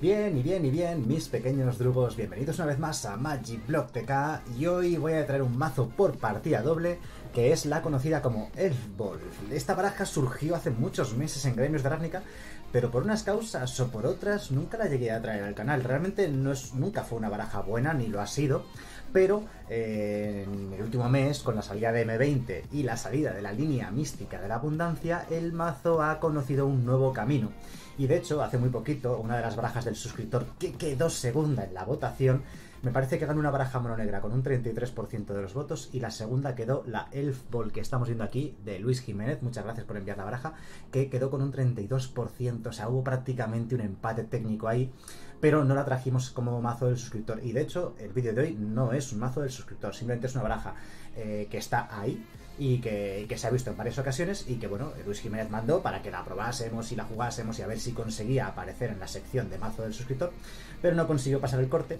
Bien, mis pequeños drugos, bienvenidos una vez más a MagicBlogTK, y hoy voy a traer un mazo por partida doble que es la conocida como Elfball. Esta baraja surgió hace muchos meses en Gremios de Ravnica, pero por unas causas o por otras nunca la llegué a traer al canal. Realmente nunca fue una baraja buena, ni lo ha sido, pero en el último mes, con la salida de M20 y la salida de la línea mística de la abundancia, el mazo ha conocido un nuevo camino. Y de hecho, hace muy poquito, una de las barajas del suscriptor que quedó segunda en la votación, me parece que ganó una baraja mononegra con un 33% de los votos, y la segunda quedó la Elfball que estamos viendo aquí, de Luis Jiménez, muchas gracias por enviar la baraja, que quedó con un 32%, o sea, hubo prácticamente un empate técnico ahí, pero no la trajimos como mazo del suscriptor. Y de hecho, el vídeo de hoy no es un mazo del suscriptor, simplemente es una baraja que está ahí, y que se ha visto en varias ocasiones, y que bueno, Luis Jiménez mandó para que la probásemos y la jugásemos y a ver si conseguía aparecer en la sección de mazo del suscriptor, pero no consiguió pasar el corte,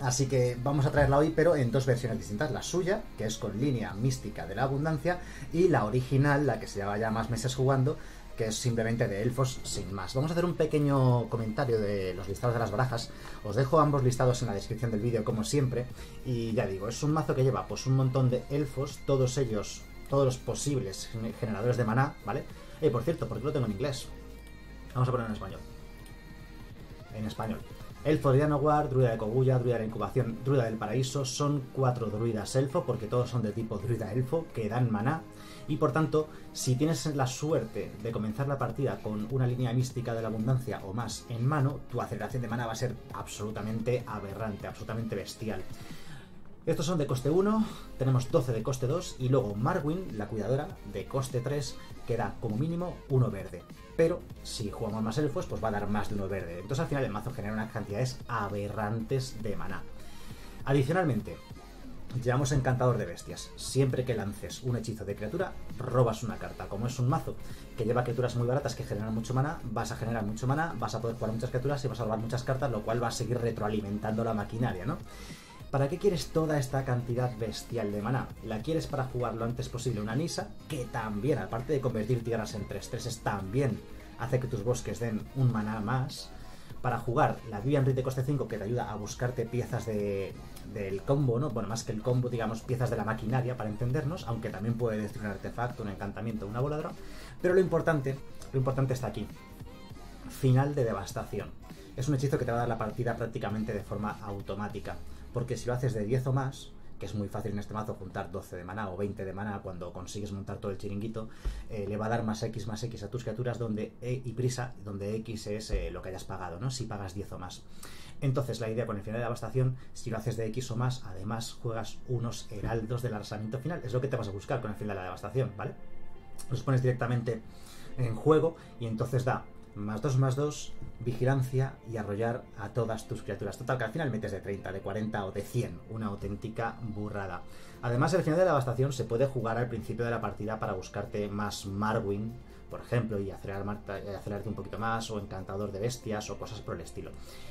así que vamos a traerla hoy, pero en dos versiones distintas: la suya, que es con línea mística de la abundancia, y la original, la que se lleva ya más meses jugando, que es simplemente de elfos sin más. Vamos a hacer un pequeño comentario de los listados de las barajas. Os dejo ambos listados en la descripción del vídeo, como siempre, y ya digo, es un mazo que lleva pues un montón de elfos, todos ellos, todos los posibles generadores de maná, ¿vale? Por cierto, ¿por qué lo tengo en inglés? Vamos a ponerlo en español. En español. Elfos de Llanowar, Druida de Cogulla, Druida de la Incubación, Druida del Paraíso, son 4 druidas elfo, porque todos son de tipo druida elfo, que dan maná, y por tanto, si tienes la suerte de comenzar la partida con una línea mística de la abundancia o más en mano, tu aceleración de maná va a ser absolutamente aberrante, absolutamente bestial. Estos son de coste 1, tenemos 12 de coste 2, y luego Marwyn, la cuidadora, de coste 3, que da como mínimo 1 verde. Pero si jugamos más elfos, pues va a dar más de 1 verde. Entonces al final el mazo genera unas cantidades aberrantes de maná. Adicionalmente, llevamos Encantador de Bestias. Siempre que lances un hechizo de criatura, robas una carta. Como es un mazo que lleva criaturas muy baratas que generan mucho maná, vas a generar mucho maná, vas a poder jugar muchas criaturas y vas a robar muchas cartas, lo cual va a seguir retroalimentando la maquinaria, ¿no? ¿Para qué quieres toda esta cantidad bestial de maná? La quieres para jugar lo antes posible una Nissa, que también, aparte de convertir tierras en 3/3, también hace que tus bosques den un maná más. Para jugar la Vivien Reid de coste 5, que te ayuda a buscarte piezas del combo, ¿no? Bueno, más que el combo, digamos, piezas de la maquinaria, para entendernos, aunque también puede destruir un artefacto, un encantamiento, una voladora. Pero lo importante está aquí. Final de devastación. Es un hechizo que te va a dar la partida prácticamente de forma automática, porque si lo haces de 10 o más, que es muy fácil en este mazo juntar 12 de maná o 20 de maná cuando consigues montar todo el chiringuito, le va a dar más X a tus criaturas, donde E y prisa, donde X es lo que hayas pagado, ¿no? Si pagas 10 o más. Entonces la idea con el final de devastación, si lo haces de X o más, además juegas unos heraldos del arrasamiento final. Es lo que te vas a buscar con el final de la devastación, ¿vale? Los pones directamente en juego y entonces da +2/+2, vigilancia y arrollar a todas tus criaturas. Total, que al final metes de 30, de 40 o de 100. Una auténtica burrada. Además, el final de la devastación se puede jugar al principio de la partida para buscarte más Marwyn, por ejemplo, y acelerarte un poquito más, o Encantador de Bestias, o cosas por el estilo.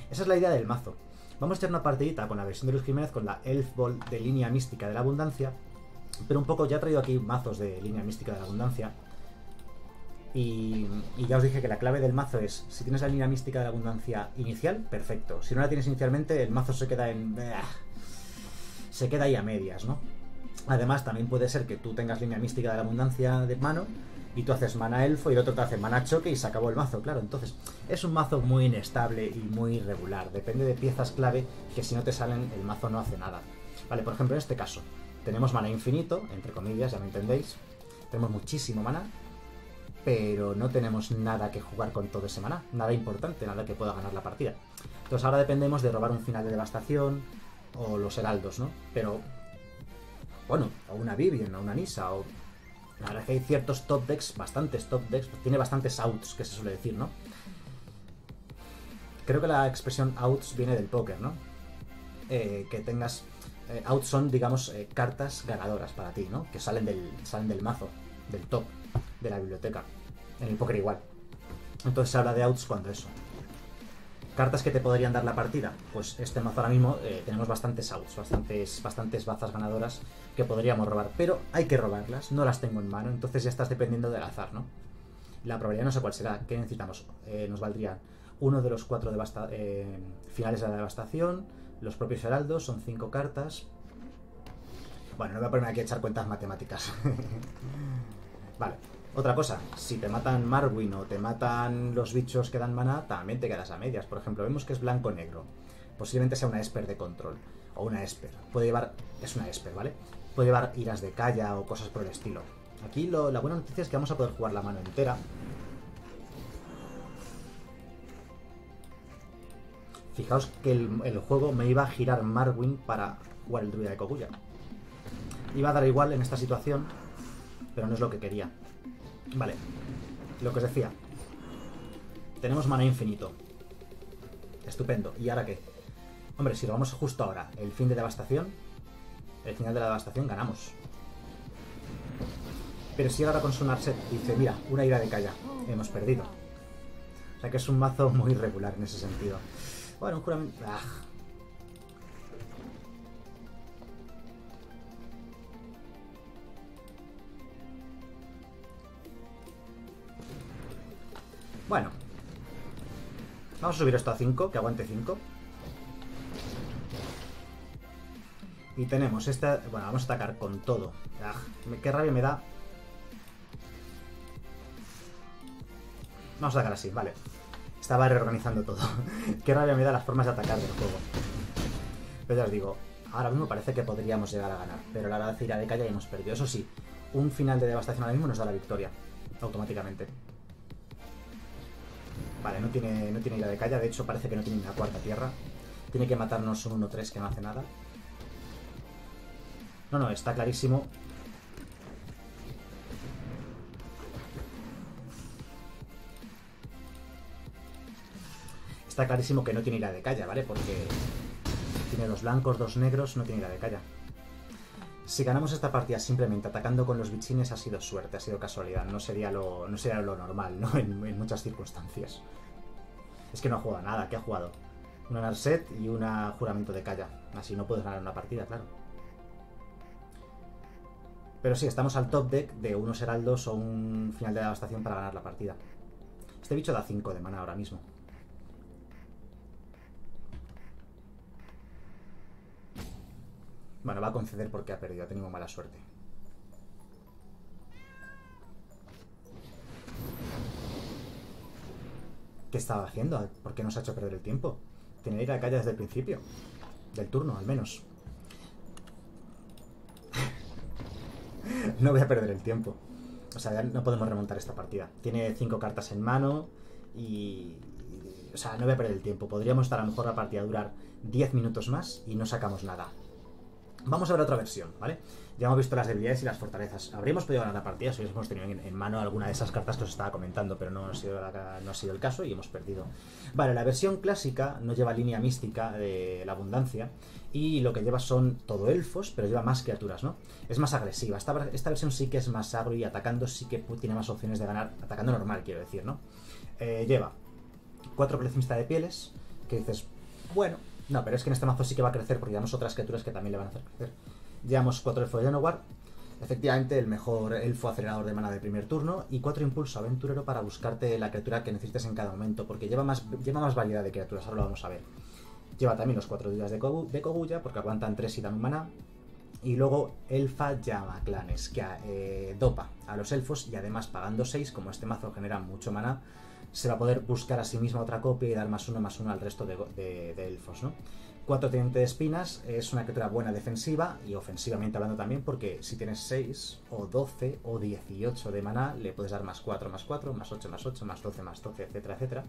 Esa es la idea del mazo. Vamos a echar una partidita con la versión de Luis Jiménez, con la Elfball de línea mística de la abundancia, pero un poco ya he traído aquí mazos de línea mística de la abundancia, y ya os dije que la clave del mazo es, si tienes la línea mística de la abundancia inicial, perfecto. Si no la tienes inicialmente, el mazo se queda en... se queda ahí a medias, ¿no? Además, también puede ser que tú tengas línea mística de la abundancia de mano y tú haces mana elfo y el otro te hace mana choque y se acabó el mazo, claro. Entonces, es un mazo muy inestable y muy irregular. Depende de piezas clave que si no te salen, el mazo no hace nada. Vale, por ejemplo, en este caso, tenemos mana infinito, entre comillas, ya me entendéis. Tenemos muchísimo mana, pero no tenemos nada que jugar con todo ese maná, nada importante, nada que pueda ganar la partida. Entonces ahora dependemos de robar un final de devastación o los heraldos, ¿no? Pero, bueno, o una Vivien, o una Nissa, o... La verdad es que hay ciertos top decks, bastantes top decks, pues tiene bastantes outs, que se suele decir, ¿no? Creo que la expresión outs viene del póker, ¿no? Que tengas... outs son, digamos, cartas ganadoras para ti, ¿no? Que salen del mazo, del top de la biblioteca. En el póker igual. Entonces se habla de outs cuando eso. Cartas que te podrían dar la partida. Pues este mazo ahora mismo tenemos bastantes outs, bastantes bazas ganadoras que podríamos robar, pero hay que robarlas, no las tengo en mano, entonces ya estás dependiendo del azar, ¿no? La probabilidad no sé cuál será. ¿Qué necesitamos? Nos valdría uno de los cuatro finales de la devastación, los propios heraldos, son 5 cartas. Bueno, no me voy a poner aquí a echar cuentas matemáticas. Vale, otra cosa, si te matan Marwyn o te matan los bichos que dan maná, también te quedas a medias. Por ejemplo, vemos que es blanco-negro, posiblemente sea una esper de control, o una esper, puede llevar, es una esper, ¿vale? Puede llevar iras de Kaya o cosas por el estilo. Aquí la buena noticia es que vamos a poder jugar la mano entera. Fijaos que el juego me iba a girar Marwyn para jugar el druida de Cogulla. Iba a dar igual en esta situación, pero no es lo que quería. Vale, lo que os decía. Tenemos mana infinito. Estupendo. ¿Y ahora qué? Hombre, si lo vamos justo ahora, el fin de devastación, el final de la devastación, ganamos. Pero si ahora con su Narset dice, mira, una ira de Kaya, hemos perdido. O sea que es un mazo muy irregular en ese sentido. Bueno, un juramento... ¡Ah! Bueno, vamos a subir esto a 5, que aguante 5. Y tenemos esta... Bueno, vamos a atacar con todo. ¡Ah! Qué rabia me da. Vamos a atacar así, vale. Estaba reorganizando todo. Qué rabia me da las formas de atacar del juego. Pero ya os digo, ahora mismo parece que podríamos llegar a ganar. Pero la verdad es que ira de Kaya ya hemos perdido. Eso sí, un final de devastación ahora mismo nos da la victoria. Automáticamente. Vale, no tiene ira de Kaya. De hecho, parece que no tiene una cuarta tierra. Tiene que matarnos un 1-3 que no hace nada. No, no, está clarísimo. Está clarísimo que no tiene ira de Kaya, ¿vale? Porque tiene 2 blancos, 2 negros, no tiene ira de Kaya. Si ganamos esta partida simplemente atacando con los bichines ha sido suerte, ha sido casualidad. No sería lo normal, ¿no? En muchas circunstancias. Es que no ha jugado nada, ¿qué ha jugado? Una Narset y una juramento de Kaya. Así no puedes ganar una partida, claro. Pero sí, estamos al top deck de unos heraldos o un final de devastación para ganar la partida. Este bicho da 5 de mana ahora mismo. Bueno, va a conceder porque ha perdido, ha tenido mala suerte. ¿Qué estaba haciendo? ¿Por qué nos ha hecho perder el tiempo? Tiene que ir a la calle desde el principio. Del turno, al menos. No voy a perder el tiempo. O sea, ya no podemos remontar esta partida. Tiene 5 cartas en mano y... O sea, no voy a perder el tiempo. Podríamos estar a lo mejor la partida a durar 10 minutos más y no sacamos nada. Vamos a ver otra versión, ¿vale? Ya hemos visto las debilidades y las fortalezas. Habríamos podido ganar la partida si hubiésemos tenido en mano alguna de esas cartas que os estaba comentando, pero no ha sido el caso y hemos perdido. Vale, la versión clásica no lleva línea mística de la abundancia y lo que lleva son todo elfos, pero lleva más criaturas, ¿no? Es más agresiva. Esta versión sí que es más agro y atacando sí que tiene más opciones de ganar. Atacando normal, quiero decir, ¿no? Lleva 4 coleccionistas de pieles, que dices, bueno... No, pero es que en este mazo sí que va a crecer porque llevamos otras criaturas que también le van a hacer crecer. Llevamos 4 elfos de Llanowar, efectivamente el mejor elfo acelerador de mana de primer turno, y 4 impulso aventurero para buscarte la criatura que necesites en cada momento, porque lleva más variedad de criaturas, ahora lo vamos a ver. Lleva también los 4 druidas de Koguya, porque aguantan 3 y dan un maná. Y luego Elfa Llamaclanes, que dopa a los elfos y además pagando 6, como este mazo genera mucho maná, se va a poder buscar a sí misma otra copia y dar +1/+1 al resto de elfos, ¿no? 4 teniente de espinas, es una criatura buena defensiva y ofensivamente hablando también, porque si tienes 6 o 12 o 18 de maná, le puedes dar +4/+4, +8/+8, +12/+12, etcétera, etcétera.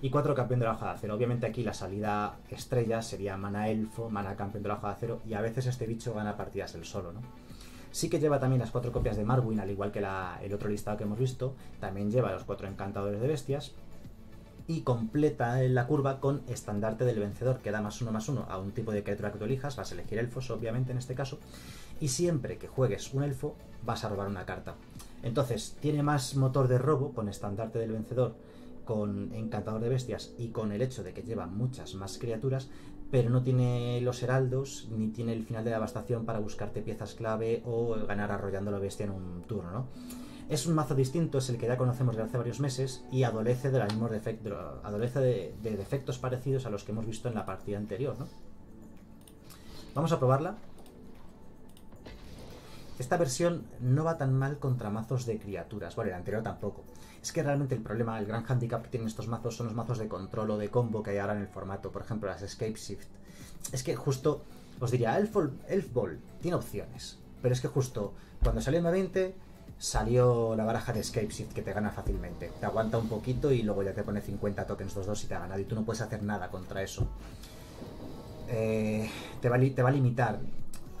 Y 4 campeón de la hoja de acero. Obviamente aquí la salida estrella sería mana elfo, mana campeón de la hoja de acero, y a veces este bicho gana partidas él solo, ¿no? Sí que lleva también las 4 copias de Marwyn, al igual que el otro listado que hemos visto. También lleva los 4 encantadores de bestias. Y completa la curva con estandarte del vencedor, que da +1/+1 a un tipo de criatura que tú elijas. Vas a elegir elfos, obviamente, en este caso. Y siempre que juegues un elfo, vas a robar una carta. Entonces, tiene más motor de robo con estandarte del vencedor, con encantador de bestias y con el hecho de que lleva muchas más criaturas, pero no tiene los heraldos ni tiene el final de devastación para buscarte piezas clave o ganar arrollando la bestia en un turno, ¿no? Es un mazo distinto, es el que ya conocemos desde hace varios meses y adolece de los mismos defectos, adolece de defectos parecidos a los que hemos visto en la partida anterior, ¿no? Vamos a probarla. Esta versión no va tan mal contra mazos de criaturas. Bueno, el anterior tampoco. Es que realmente el problema, el gran handicap que tienen estos mazos son los mazos de control o de combo que hay ahora en el formato. Por ejemplo, las Escape Shift. Es que justo, os diría, Elfball tiene opciones. Pero es que justo cuando salió M20, salió la baraja de Escape Shift que te gana fácilmente. Te aguanta un poquito y luego ya te pone 50 tokens 2-2 y te ha ganado. Y tú no puedes hacer nada contra eso. Te va a limitar.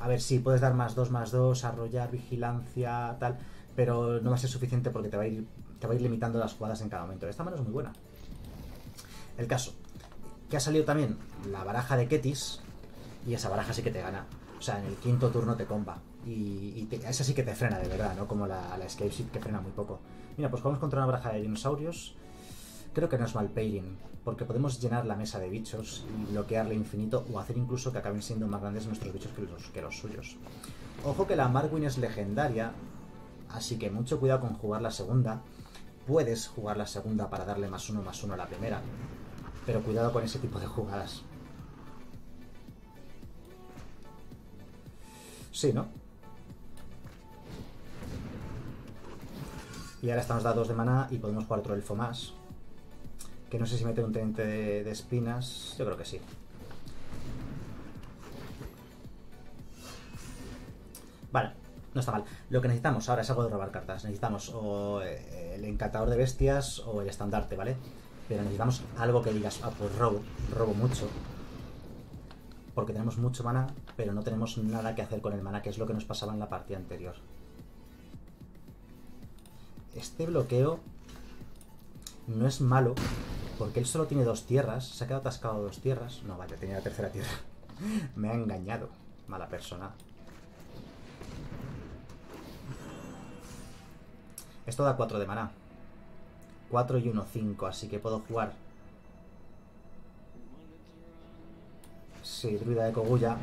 A ver, sí, puedes dar +2/+2, arrollar, vigilancia, tal, pero no va a ser suficiente porque te va a ir limitando las jugadas en cada momento. Esta mano es muy buena. El caso, que ha salido también la baraja de Ketis, y esa baraja sí que te gana. O sea, en el quinto turno te comba, y esa sí que te frena de verdad, ¿no? Como la Escape Shift que frena muy poco. Mira, pues jugamos contra una baraja de dinosaurios. Creo que no es mal pairing, porque podemos llenar la mesa de bichos y bloquearle infinito o hacer incluso que acaben siendo más grandes nuestros bichos que los suyos. Ojo que la Marwyn es legendaria, así que mucho cuidado con jugar la segunda. Puedes jugar la segunda para darle +1/+1 a la primera, pero cuidado con ese tipo de jugadas. Sí, ¿no? Y ahora estamos dados de maná y podemos jugar otro elfo más. Que no sé si mete un teniente de espinas. Yo creo que sí. Vale, no está mal. Lo que necesitamos ahora es algo de robar cartas. Necesitamos o el encantador de bestias o el estandarte, ¿vale? Pero necesitamos algo que digas, ah, pues robo mucho. Porque tenemos mucho maná, pero no tenemos nada que hacer con el maná, que es lo que nos pasaba en la partida anterior. Este bloqueo no es malo. Porque él solo tiene 2 tierras. Se ha quedado atascado a 2 tierras. No, vaya, tenía la 3.ª tierra. Me ha engañado. Mala persona. Esto da 4 de maná. 4 y 1, 5. Así que puedo jugar. Sí, Druida de Cogulla.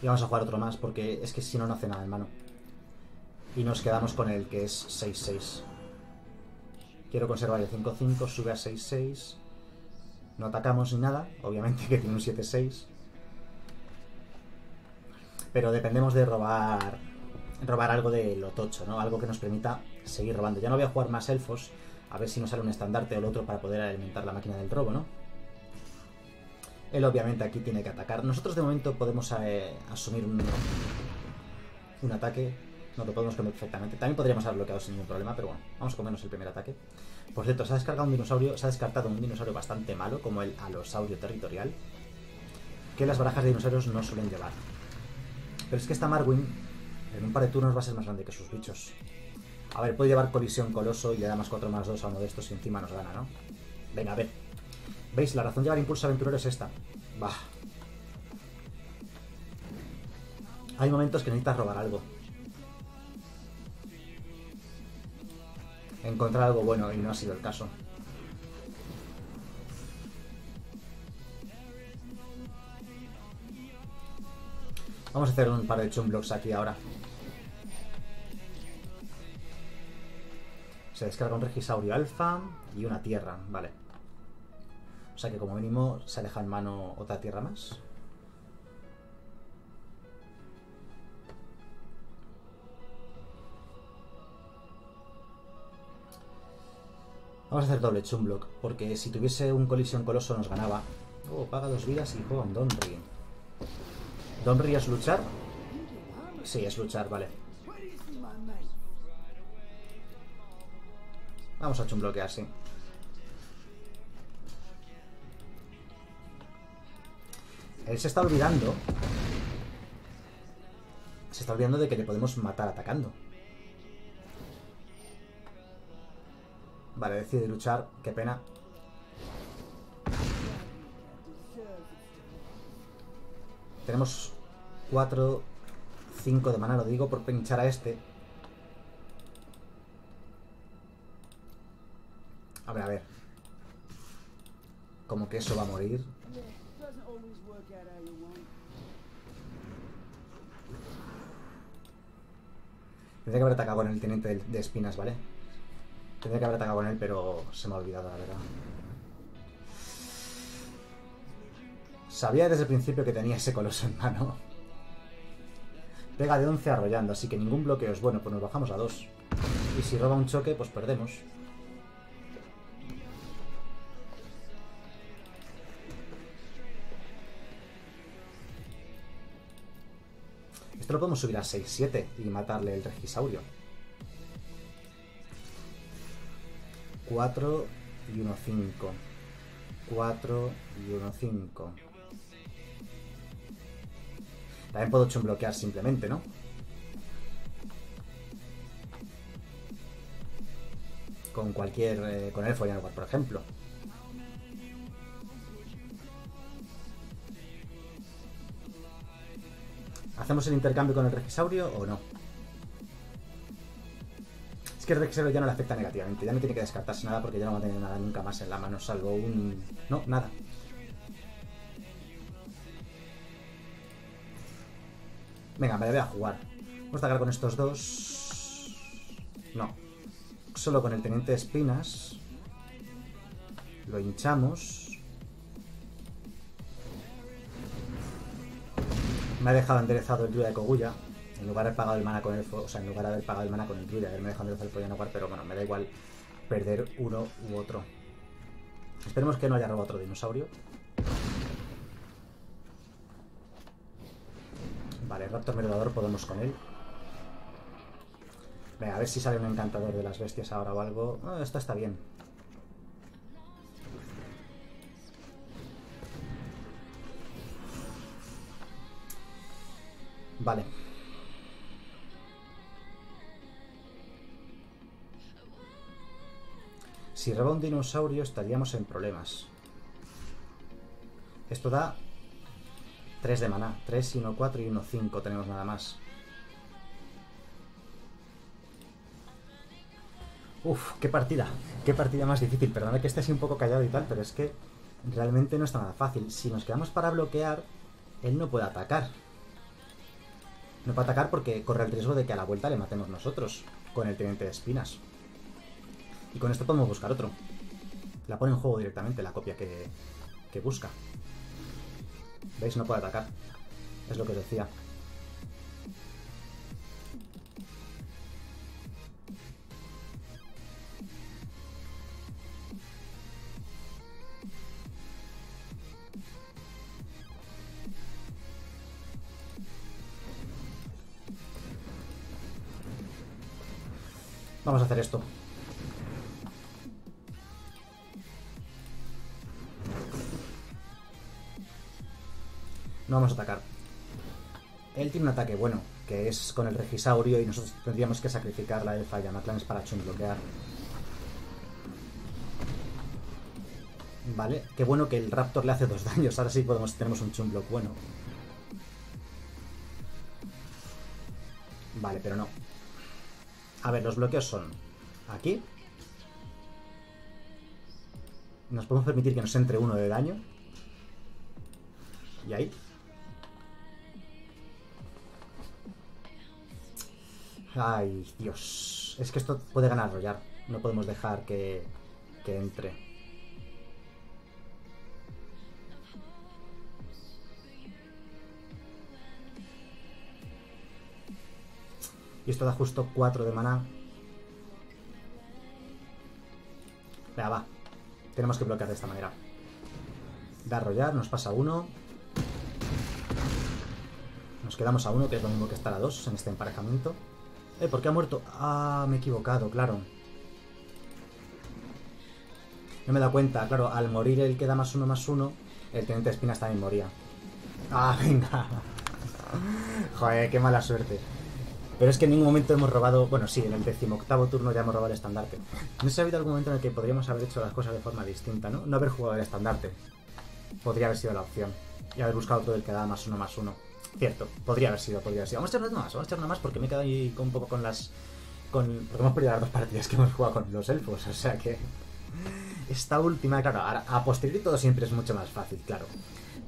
Y vamos a jugar otro más. Porque es que si no, no hace nada, hermano. Y nos quedamos con el que es 6-6. Quiero conservar el 5-5, sube a 6-6. No atacamos ni nada, obviamente que tiene un 7-6. Pero dependemos de robar algo de lo tocho, ¿no? Algo que nos permita seguir robando. Ya no voy a jugar más elfos, a ver si nos sale un estandarte o el otro para poder alimentar la máquina del robo, ¿no? Él obviamente aquí tiene que atacar. Nosotros de momento podemos asumir un ataque. No lo podemos comer perfectamente. También podríamos haber bloqueado sin ningún problema, pero bueno, vamos a comernos el primer ataque. Por cierto, se ha descargado un dinosaurio, se ha descartado un dinosaurio bastante malo, como el Alosaurio Territorial, que las barajas de dinosaurios no suelen llevar. Pero es que esta Marwyn, en un par de turnos, va a ser más grande que sus bichos. A ver, puede llevar colisión coloso y le da +4/+2 a uno de estos y encima nos gana, ¿no? Venga, a ver. ¿Veis? La razón de llevar impulso aventurero es esta. Bah. Hay momentos que necesitas robar algo. Encontrar algo bueno, y no ha sido el caso. Vamos a hacer un par de chumblocks aquí ahora. Se descarga un regisaurio alfa y una tierra, vale. O sea que como mínimo se deja en mano otra tierra más. Vamos a hacer doble chumblock, porque si tuviese un colisión coloso nos ganaba. Oh, paga 2 vidas y juega un Donry. ¿Donry es luchar? Sí, es luchar, vale. Vamos a chumbloquear, sí. Él se está olvidando. Se está olvidando de que le podemos matar atacando. Vale, decide luchar, qué pena. Tenemos 4, 5 de maná, lo digo por pinchar a este. A ver, a ver. Como que eso va a morir. Tendría que haber atacado con el teniente de espinas, ¿vale? Tendría que haber atacado con él, pero se me ha olvidado, la verdad. Sabía desde el principio que tenía ese coloso en mano. Pega de 11 arrollando, así que ningún bloqueo es bueno, pues nos bajamos a 2. Y si roba un choque, pues perdemos. Esto lo podemos subir a 6-7 y matarle el regisaurio. 4 y 1-5. 4 y 1-5. También puedo chunbloquear simplemente, ¿no? Con cualquier... con el Elfos de Llanowar, por ejemplo. ¿Hacemos el intercambio con el regisaurio o no? Es que el regisaurio ya no le afecta negativamente. Ya no tiene que descartarse nada porque ya no va a tener nada nunca más en la mano, salvo un... No, nada. Venga, me la voy a jugar. Vamos a atacar con estos dos. No. Solo con el teniente de espinas. Lo hinchamos. Me ha dejado enderezado el druida de Cogulla. En lugar de haber pagado el mana con el... O sea, en lugar de haber pagado el mana con el druida, me ha dejado enderezado el Llanowar, pero bueno, me da igual perder uno u otro. Esperemos que no haya robado otro dinosaurio. Vale, Raptor Merodeador podemos con él. Venga, a ver si sale un encantador de las bestias ahora o algo. Oh, esto está bien. Vale. Si roba un dinosaurio estaríamos en problemas. Esto da... 3 de maná, 3 y 1, 4 y 1, 5 tenemos nada más. Uf, qué partida más difícil. Perdonad que esté así un poco callado y tal, pero es que realmente no está nada fácil. Si nos quedamos para bloquear, él no puede atacar. No puede atacar porque corre el riesgo de que a la vuelta le matemos nosotros con el teniente de espinas. Y con esto podemos buscar otro. La pone en juego directamente la copia que busca. ¿Veis? No puede atacar. Es lo que decía. Vamos a hacer esto. No vamos a atacar. Él tiene un ataque bueno, que es con el regisaurio, y nosotros tendríamos que sacrificar la elfa llamaclanes para chunbloquear. Vale, qué bueno que el raptor le hace 2 daños. Ahora sí podemos, tenemos un chunblock bueno. Vale, pero no. A ver, los bloqueos son... Aquí. Nos podemos permitir que nos entre 1 de daño. Y ahí... Ay, Dios. Es que esto puede ganar arrollar. No podemos dejar que entre. Y esto da justo 4 de maná. Venga, va. Tenemos que bloquear de esta manera. Da arrollar, nos pasa 1. Nos quedamos a 1, que es lo mismo que estar a 2 en este emparejamiento. ¿Por qué ha muerto? Ah, me he equivocado, claro. No me he dado cuenta, claro, al morir el que da +1/+1, el teniente de espinas también moría. Ah, venga. Joder, qué mala suerte. Pero es que en ningún momento hemos robado... Bueno, sí, en el 18º turno ya hemos robado el estandarte. No sé si ha habido algún momento en el que podríamos haber hecho las cosas de forma distinta, ¿no? No haber jugado el estandarte. Podría haber sido la opción. Y haber buscado otro del que da +1/+1. Cierto, podría haber sido, podría haber sido. Vamos a echar una más, vamos a echar una más porque me he quedado ahí un poco con las... Porque hemos perdido las 2 partidas que hemos jugado con los elfos, o sea que... Esta última, claro, ahora, a posteriori todo siempre es mucho más fácil, claro.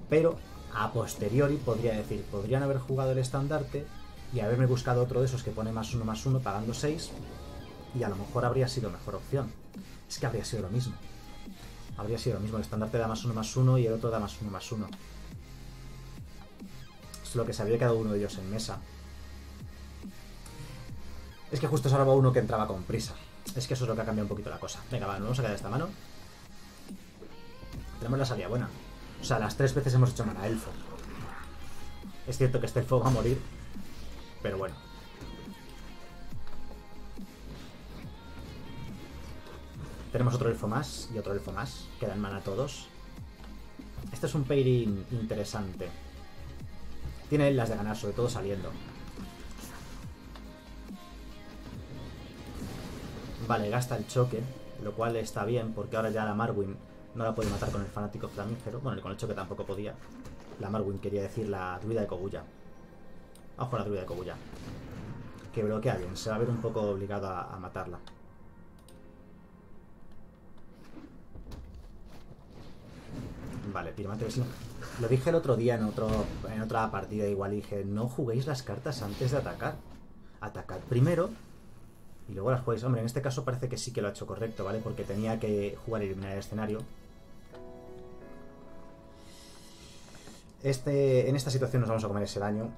Pero a posteriori podría decir, podrían haber jugado el estandarte y haberme buscado otro de esos que pone +1/+1 pagando 6, y a lo mejor habría sido mejor opción. Es que habría sido lo mismo. Habría sido lo mismo, el estandarte da +1/+1 y el otro da +1/+1. Lo que se había quedado uno de ellos en mesa. Es que justo salvaba uno que entraba con prisa. Es que eso es lo que ha cambiado un poquito la cosa. Venga, va, nos vamos a quedar esta mano. Tenemos la salida buena. O sea, las 3 veces hemos hecho mana elfo. Es cierto que este elfo va a morir, pero bueno. Tenemos otro elfo más y otro elfo más. Quedan mana todos. Este es un pairing interesante. Tiene las de ganar, sobre todo saliendo. Vale, gasta el choque, lo cual está bien, porque ahora ya la Marwyn no la puede matar con el fanático flamígero. Bueno, con el choque tampoco podía. La Marwyn quería decir la druida de Cogulla. Vamos con la druida de Cogulla, que bloquea bien, se va a ver un poco obligado a matarla. Vale, piromante vecino. Lo dije el otro día en otra partida, igual dije, no juguéis las cartas antes de atacar. Atacad primero y luego las jugáis. Hombre, en este caso parece que sí que lo ha hecho correcto, ¿vale? Porque tenía que jugar y eliminar el escenario. En esta situación nos vamos a comer ese daño.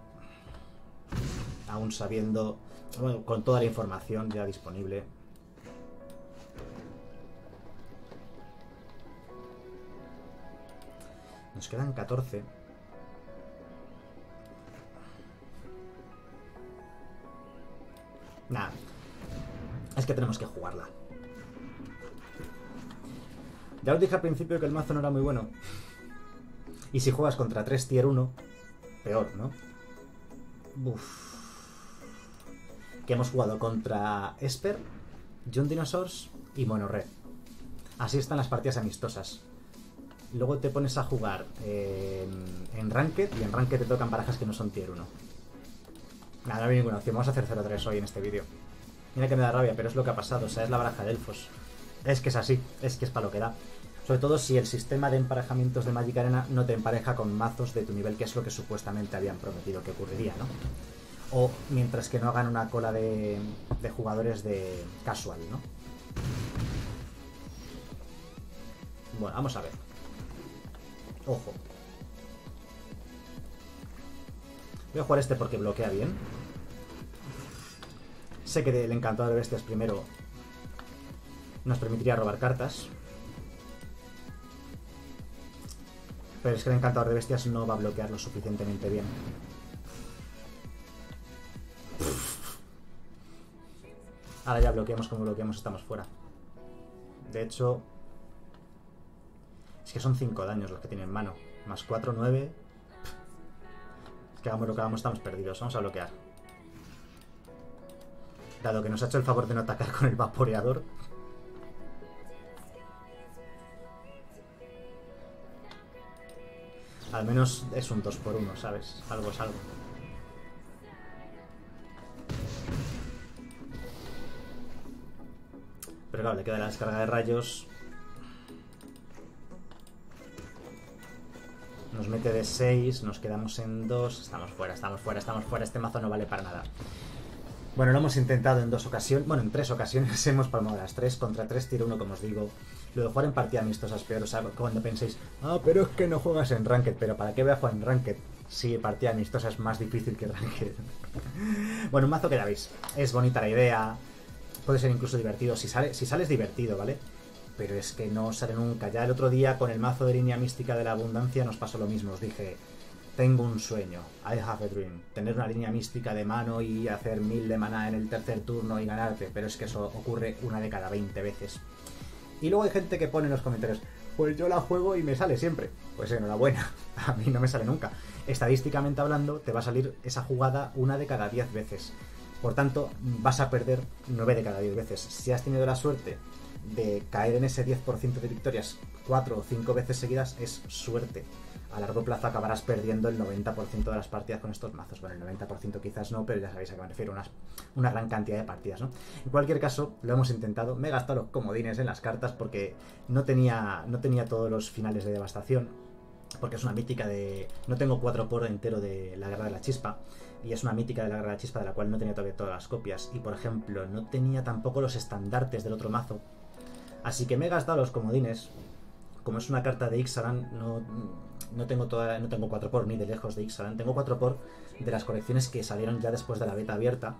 Aún sabiendo, bueno, con toda la información ya disponible. Nos quedan 14. Nah. Es que tenemos que jugarla. Ya os dije al principio que el mazo no era muy bueno. Y si juegas contra 3 tier 1, peor, ¿no? Uff. Que hemos jugado contra Esper, Young Dinosaurs y Monored. Así están las partidas amistosas. Luego te pones a jugar en Ranked, y en Ranked te tocan barajas que no son tier 1. Nada, no hay ninguna opción. Vamos a hacer 0-3 hoy en este vídeo. Mira que me da rabia, pero es lo que ha pasado. O sea, es la baraja de elfos. Es que es así, es que es para lo que da. Sobre todo si el sistema de emparejamientos de Magic Arena no te empareja con mazos de tu nivel, que es lo que supuestamente habían prometido que ocurriría, ¿no? O mientras que no hagan una cola de jugadores de casual, ¿no? Bueno, vamos a ver. Ojo. Voy a jugar este porque bloquea bien. Sé que el encantador de bestias primero nos permitiría robar cartas. Pero es que el encantador de bestias no va a bloquear lo suficientemente bien. Ahora ya bloqueamos como bloqueamos, estamos fuera. De hecho... Es que son 5 daños los que tiene en mano. Más 4, 9. Es que hagamos lo que hagamos, estamos perdidos. Vamos a bloquear. Dado que nos ha hecho el favor de no atacar con el vaporeador. Al menos es un 2x1, ¿sabes? Algo es algo. Pero claro, le queda la descarga de rayos. Nos mete de 6, nos quedamos en 2. Estamos fuera, estamos fuera, estamos fuera. Este mazo no vale para nada. Bueno, lo hemos intentado en 2 ocasiones. Bueno, en 3 ocasiones hemos palmado las 3. Contra 3 tiro 1, como os digo. Lo de jugar en partida amistosa es peor. O sea, cuando penséis, ah, pero es que no juegas en Ranked. Pero ¿para qué voy a jugar en Ranked? Sí, partida amistosa es más difícil que Ranked. Bueno, un mazo que ya veis. Es bonita la idea. Puede ser incluso divertido. Si sale es divertido, ¿vale? Pero es que no sale nunca. Ya el otro día con el mazo de línea mística de la abundancia nos pasó lo mismo. Os dije, tengo un sueño. I have a dream. Tener una línea mística de mano y hacer 1000 de maná en el tercer turno y ganarte. Pero es que eso ocurre una de cada 20 veces. Y luego hay gente que pone en los comentarios, pues yo la juego y me sale siempre. Pues enhorabuena. A mí no me sale nunca. Estadísticamente hablando, te va a salir esa jugada una de cada 10 veces. Por tanto, vas a perder 9 de cada 10 veces. Si has tenido la suerte de caer en ese 10% de victorias 4 o 5 veces seguidas, es suerte. A largo plazo acabarás perdiendo el 90% de las partidas con estos mazos. Bueno, el 90% quizás no, pero ya sabéis a qué me refiero, una gran cantidad de partidas, ¿no? En cualquier caso, lo hemos intentado. Me he gastado los comodines en las cartas porque no tenía todos los finales de devastación. porque es una mítica de... No tengo 4 por entero de la Guerra de la Chispa, y es una mítica de la Guerra de la Chispa de la cual no tenía todavía todas las copias, y por ejemplo no tenía tampoco los estandartes del otro mazo, así que me he gastado los comodines. Como es una carta de Ixalan, no tengo 4 por ni de lejos de Ixalan, tengo 4 por de las colecciones que salieron ya después de la beta abierta,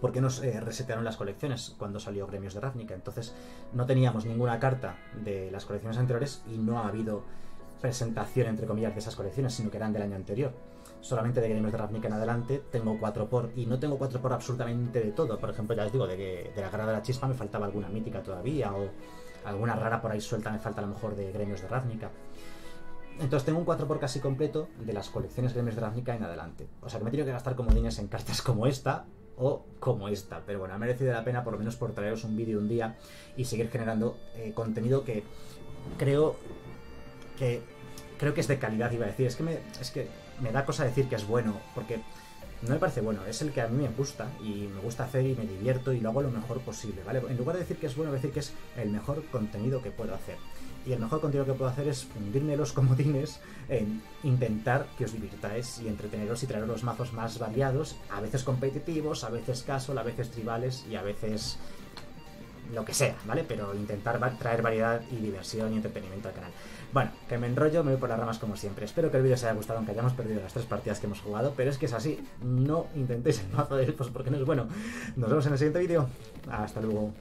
porque nos resetearon las colecciones cuando salió Gremios de Ravnica. Entonces no teníamos ninguna carta de las colecciones anteriores y no ha habido presentación, entre comillas, de esas colecciones, sino que eran del año anterior. Solamente de Gremios de Ravnica en adelante tengo 4 por, y no tengo 4 por absolutamente de todo. Por ejemplo, ya os digo, de la Guerra de la Chispa me faltaba alguna mítica todavía, o alguna rara por ahí suelta me falta a lo mejor de Gremios de Ravnica. Entonces tengo un 4 por casi completo de las colecciones Gremios de Ravnica en adelante. O sea que me he tenido que gastar comodines en cartas como esta o como esta, pero bueno, ha merecido la pena por lo menos por traeros un vídeo un día y seguir generando contenido que creo que es de calidad, iba a decir. Es que me da cosa decir que es bueno, porque no me parece bueno, es el que a mí me gusta y me gusta hacer y me divierto y lo hago lo mejor posible, ¿vale? En lugar de decir que es bueno, voy a decir que es el mejor contenido que puedo hacer. Y el mejor contenido que puedo hacer es fundirme los comodines en intentar que os divirtáis y entreteneros y traeros los mazos más variados, a veces competitivos, a veces casual, a veces tribales y a veces lo que sea, ¿vale? Pero intentar traer variedad y diversión y entretenimiento al canal. Bueno, que me enrollo, me voy por las ramas como siempre. Espero que el vídeo os haya gustado, aunque hayamos perdido las 3 partidas que hemos jugado, pero es que es así. No intentéis el mazo de elfos porque no es bueno. Nos vemos en el siguiente vídeo. Hasta luego.